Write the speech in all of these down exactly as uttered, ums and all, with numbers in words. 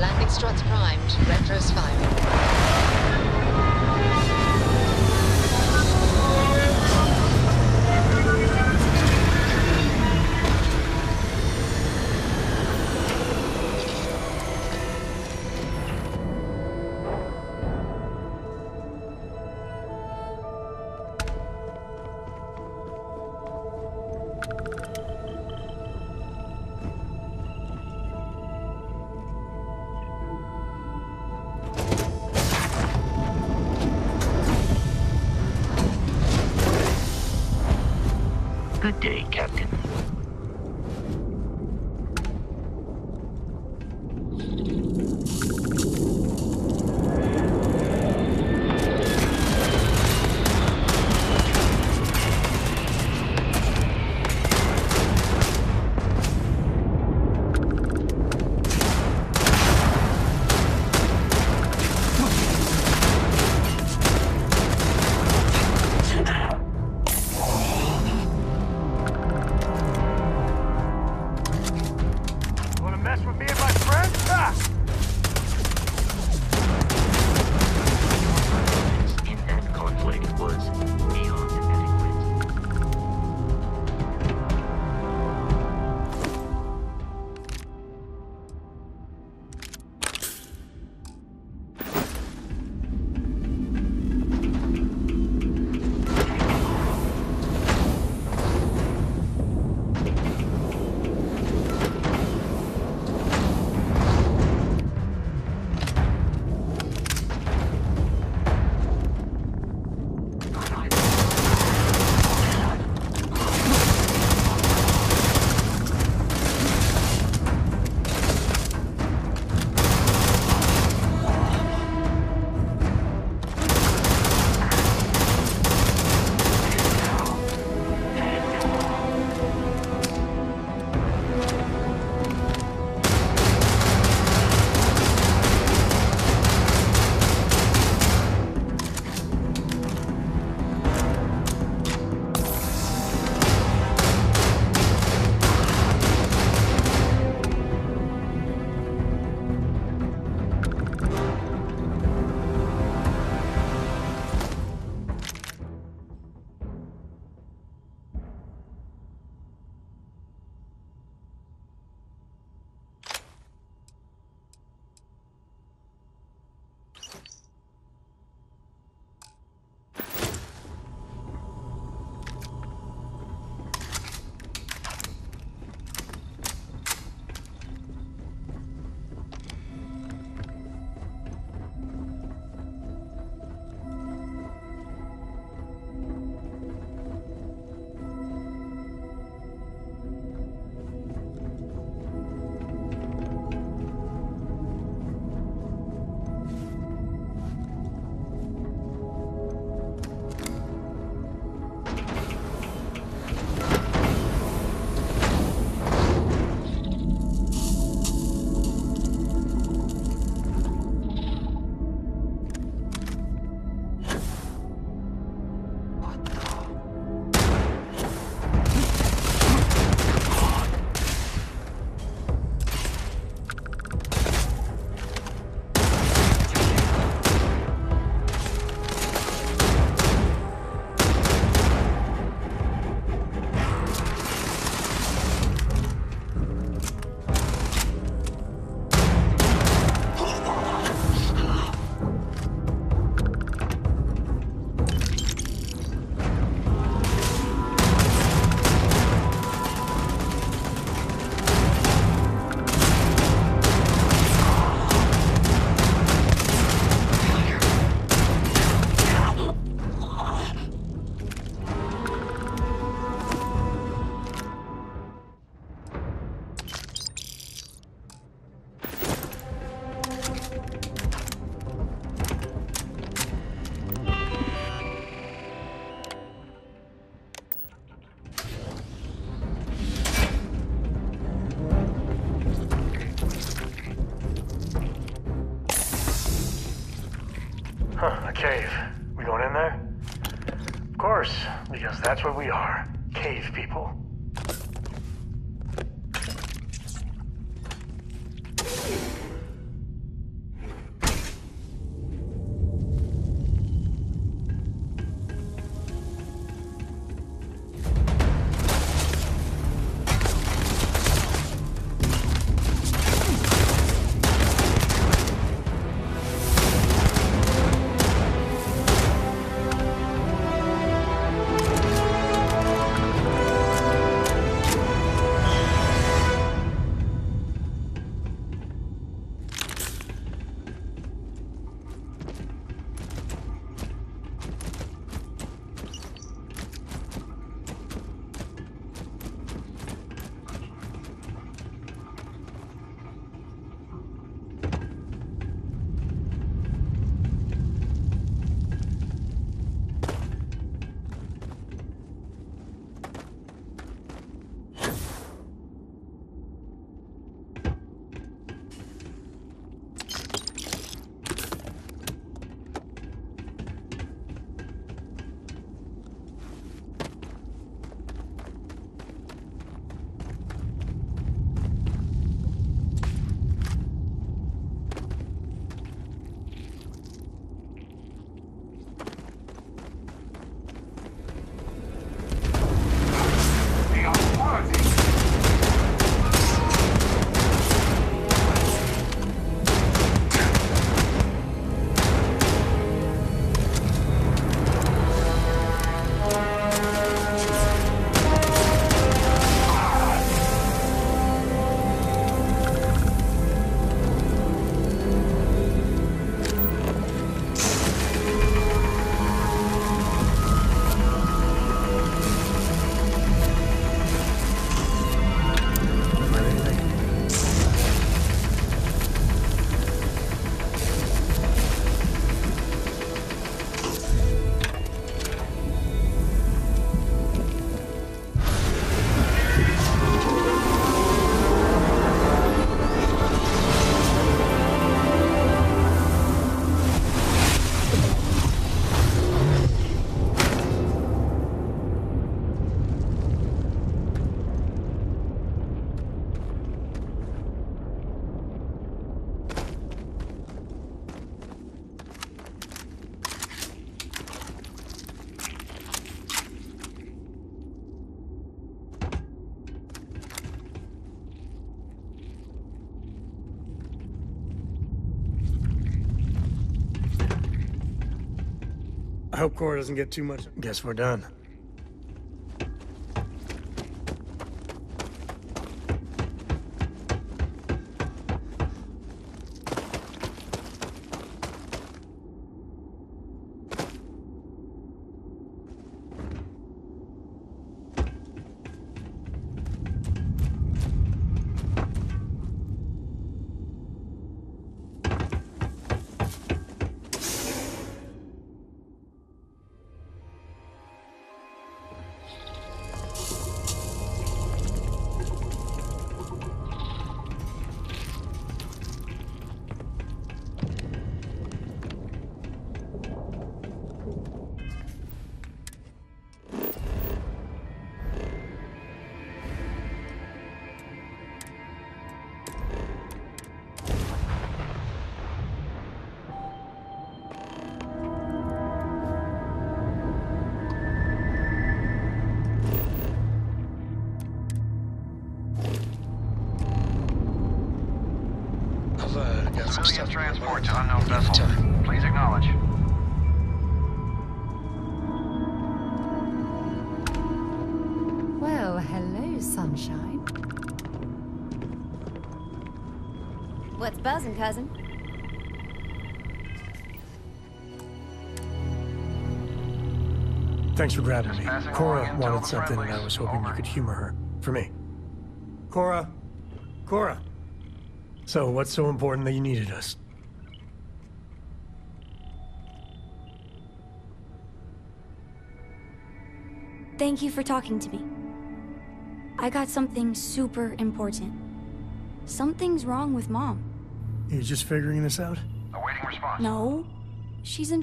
Landing struts primed. Retros firing. Good day, Captain. Cave. We going in there? Of course, because that's what we are. Cave people. hope Cora doesn't get too much. Guess we're done. Transport to unknown vessel. Please acknowledge. Well, hello, sunshine. What's buzzing, cousin? Thanks for grabbing me. Cora wanted something, and I was hoping you could humor her. For me. Cora. Cora. So, what's so important that you needed us? Thank you for talking to me. I got something super important. Something's wrong with Mom. You're just figuring this out? Awaiting response. No. She's in...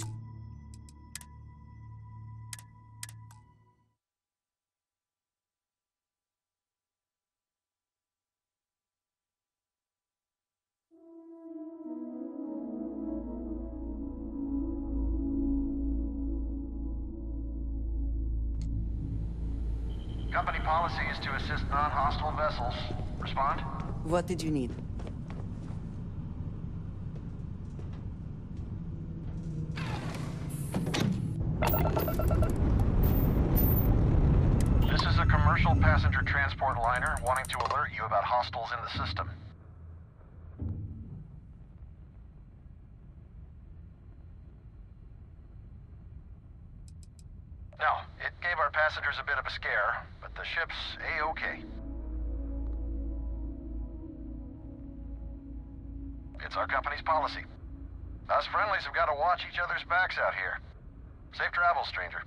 Company policy is to assist non-hostile vessels. Respond. What did you need? This is a commercial passenger transport liner wanting to alert you about hostiles in the system. No, it gave our passengers a bit of a scare, but the ship's A-okay. It's our company's policy. Us friendlies have got to watch each other's backs out here. Safe travels, stranger.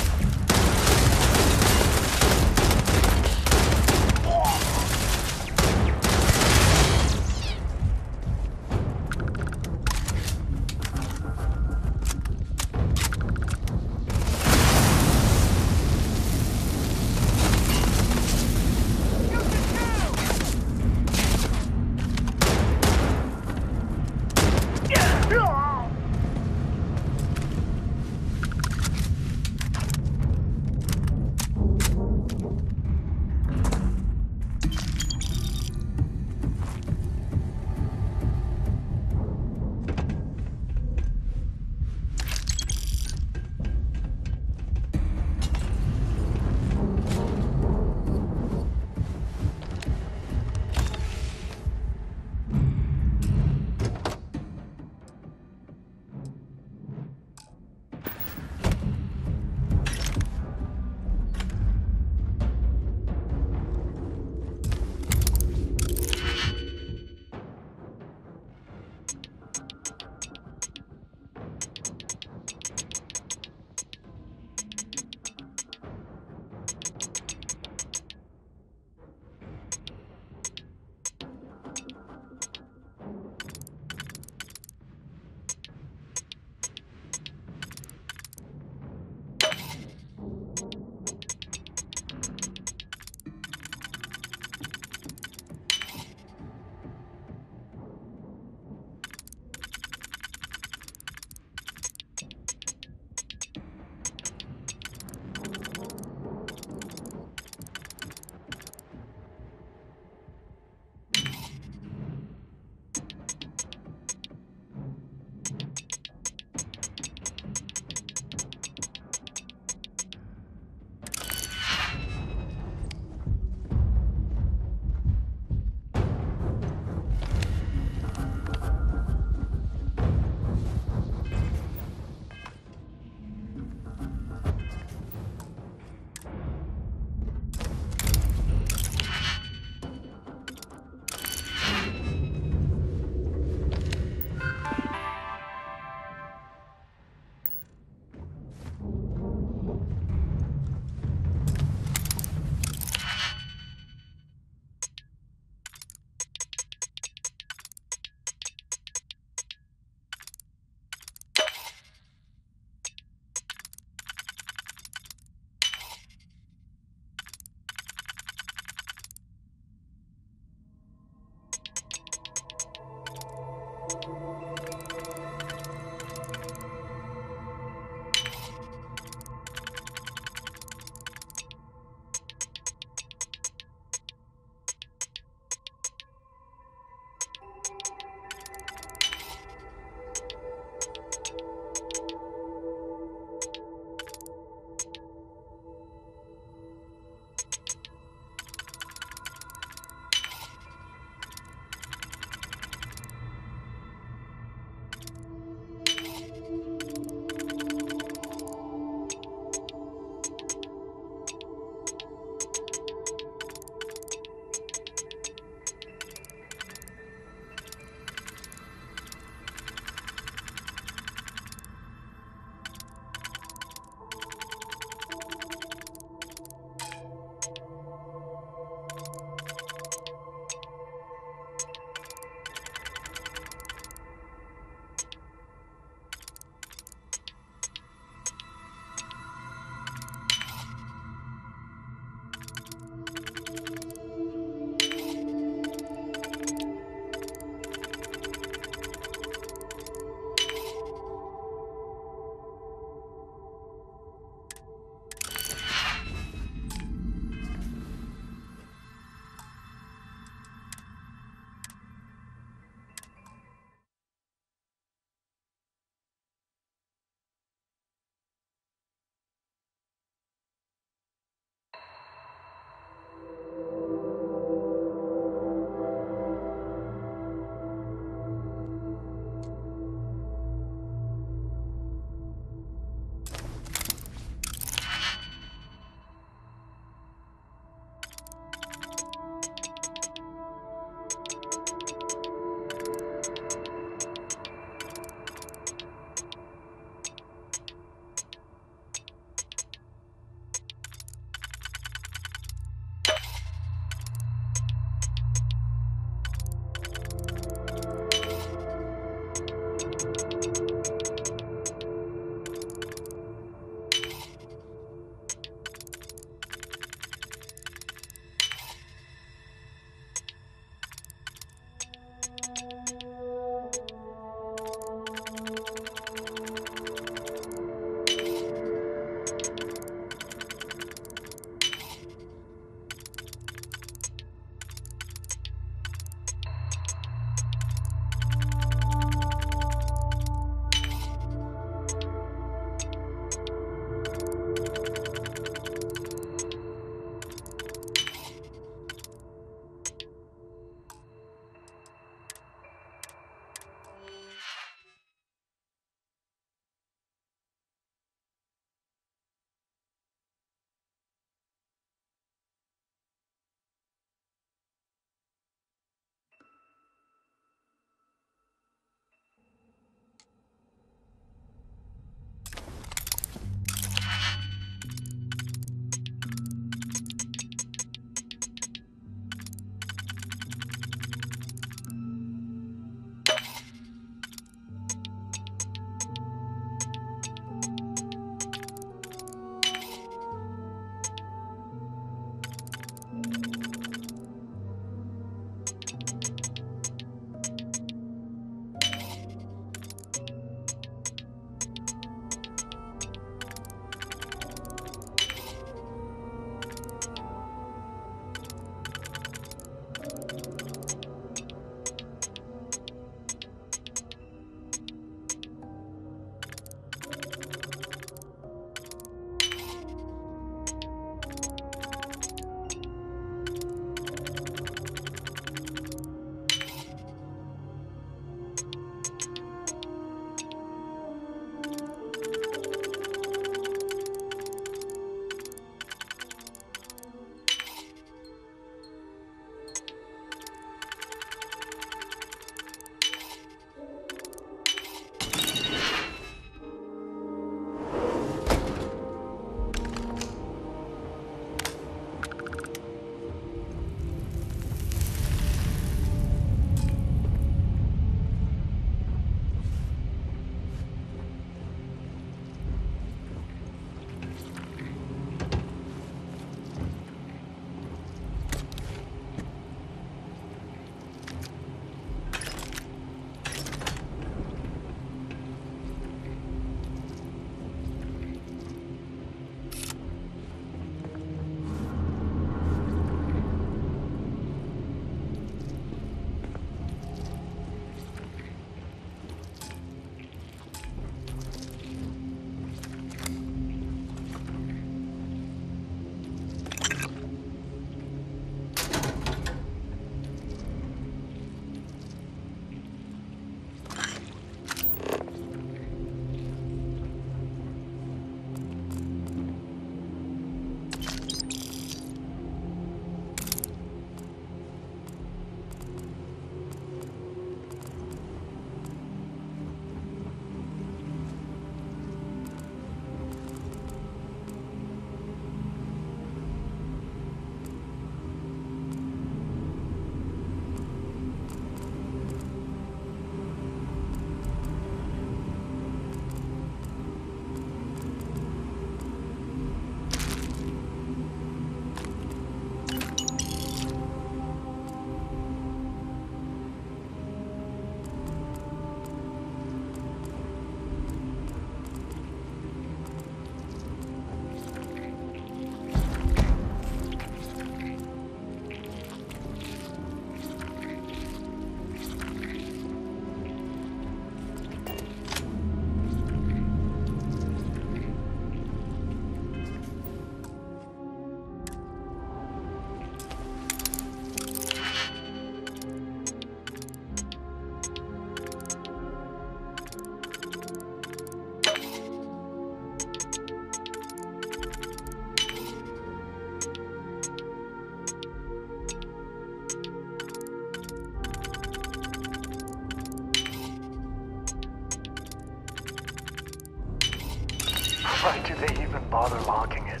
Why do they even bother locking it?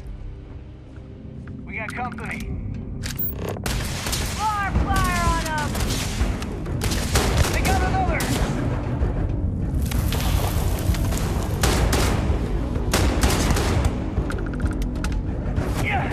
We got company. More fire on them! They got another! Yeah.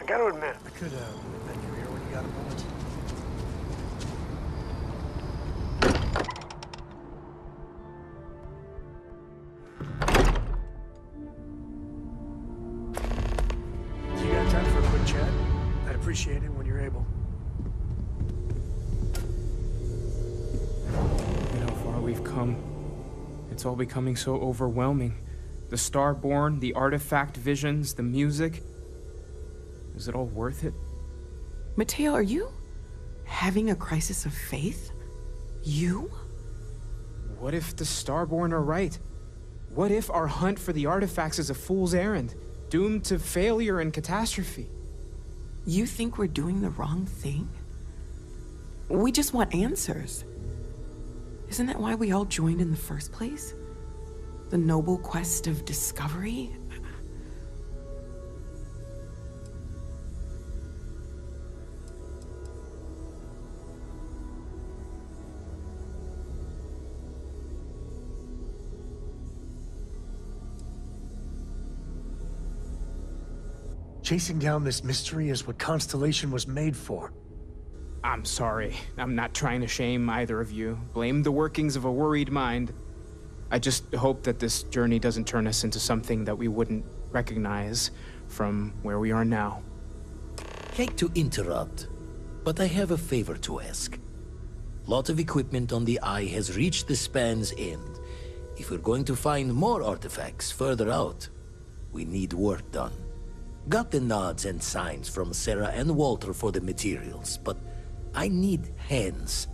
I gotta admit, I could have uh, met you here when you got a moment. You got time for a quick chat? I'd appreciate it when you're able. we've come. It's all becoming so overwhelming. The Starborn, the artifact visions, the music. Is it all worth it? Mateo, are you having a crisis of faith? You? What if the Starborn are right? What if our hunt for the artifacts is a fool's errand, doomed to failure and catastrophe? You think we're doing the wrong thing? We just want answers. Isn't that why we all joined in the first place? The noble quest of discovery? Chasing down this mystery is what Constellation was made for. I'm sorry. I'm not trying to shame either of you. Blame the workings of a worried mind. I just hope that this journey doesn't turn us into something that we wouldn't recognize from where we are now. Hate to interrupt, but I have a favor to ask. Lot of equipment on the Eye has reached the span's end. If we're going to find more artifacts further out, we need work done. Got the nods and signs from Sarah and Walter for the materials, but I need hands.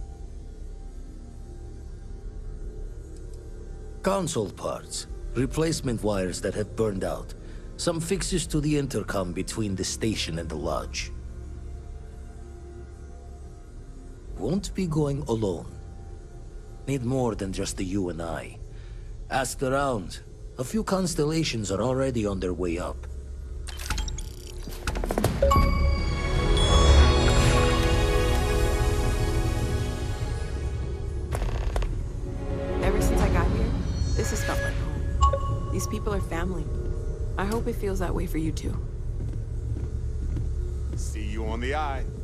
Console parts, replacement wires that have burned out, some fixes to the intercom between the station and the lodge. Won't be going alone. Need more than just the you and I. Asked around. A few constellations are already on their way up. Ever since I got here, this has felt like home. These people are family. I hope it feels that way for you too. See you on the Eye.